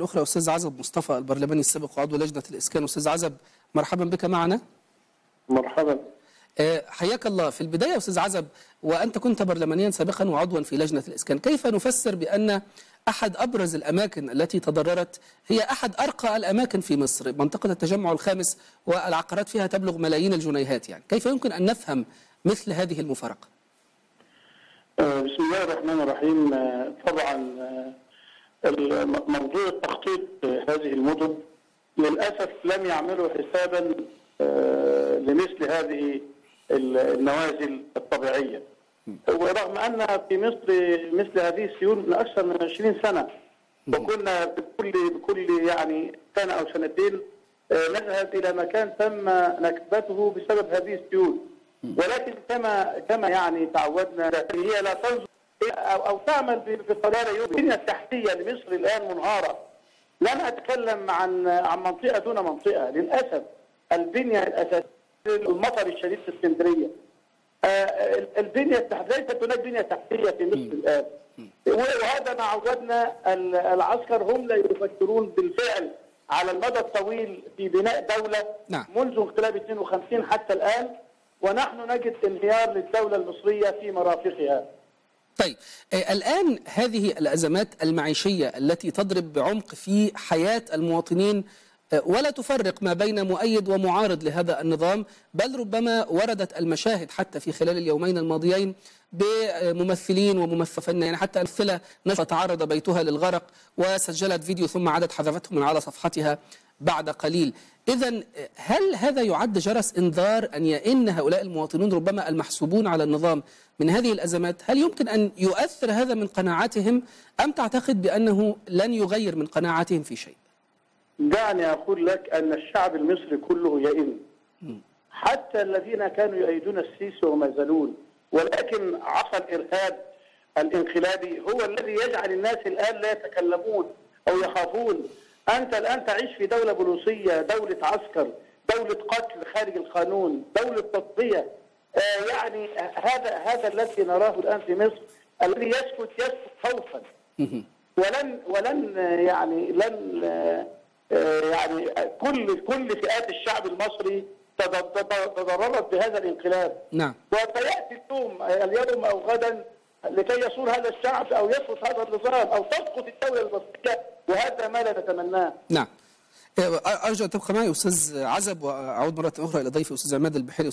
الأخرى أستاذ عزب مصطفى البرلماني السابق وعضو لجنة الإسكان. أستاذ عزب مرحبا بك معنا. مرحبا. حياك الله. في البداية أستاذ عزب، وأنت كنت برلمانيا سابقا وعضوا في لجنة الإسكان، كيف نفسر بأن أحد أبرز الأماكن التي تضررت هي أحد أرقى الأماكن في مصر، منطقة التجمع الخامس والعقارات فيها تبلغ ملايين الجنيهات، يعني كيف يمكن أن نفهم مثل هذه المفارقة؟ بسم الله الرحمن الرحيم. طبعا موضوع تخطيط هذه المدن للأسف لم يعملوا حسابا لمثل هذه النوازل الطبيعية، ورغم أن في مصر مثل هذه السيول من أكثر من 20 سنة، وكنا بكل يعني سنة أو سنتين نذهب إلى مكان تم نكبته بسبب هذه السيول، ولكن كما يعني تعودنا هي لا تنظر أو تعمل بطريقة البنية التحتية لمصر الآن منهارة. لن أتكلم عن منطقة دون منطقة، للأسف البنية الأساسية المطر الشديد في اسكندرية، البنية التحتية ليست هناك بنية تحتية في مصر الآن، وهذا ما عودنا العسكر هم لا يفكرون بالفعل على المدى الطويل في بناء دولة منذ انقلاب 52 حتى الآن، ونحن نجد انهيار للدولة المصرية في مرافقها. طيب الآن هذه الأزمات المعيشية التي تضرب بعمق في حياة المواطنين ولا تفرق ما بين مؤيد ومعارض لهذا النظام، بل ربما وردت المشاهد حتى في خلال اليومين الماضيين بممثلين وممثلين، يعني حتى ممثلة نشرت عرض بيتها للغرق وسجلت فيديو ثم عادت حذفته من على صفحتها بعد قليل. إذا هل هذا يعد جرس إنذار أن يئن هؤلاء المواطنون ربما المحسوبون على النظام من هذه الأزمات؟ هل يمكن أن يؤثر هذا من قناعاتهم أم تعتقد بأنه لن يغير من قناعاتهم في شيء؟ دعني أقول لك أن الشعب المصري كله يئن، حتى الذين كانوا يؤيدون السيسي وما زالون، ولكن عصا الإرهاب الانقلابي هو الذي يجعل الناس الآن لا يتكلمون أو يخافون. أنت الآن تعيش في دولة بوليسية، دولة عسكر، دولة قتل خارج القانون، دولة تطبيع. يعني هذا الذي نراه الآن في مصر، الذي يسكت خوفا، ولن يعني لن يعني كل فئات الشعب المصري تضررت بهذا الانقلاب. نعم. وسيأتي اليوم أو غدا لكي يصور هذا الشعب أو يسقط هذا النظام أو تسقط الدولة المصرية، وهذا ما لا نتمناه. نعم. أرجو أن تبقى معي أستاذ عزب، وأعود مرة أخرى إلى ضيفي أستاذ عماد البحيري.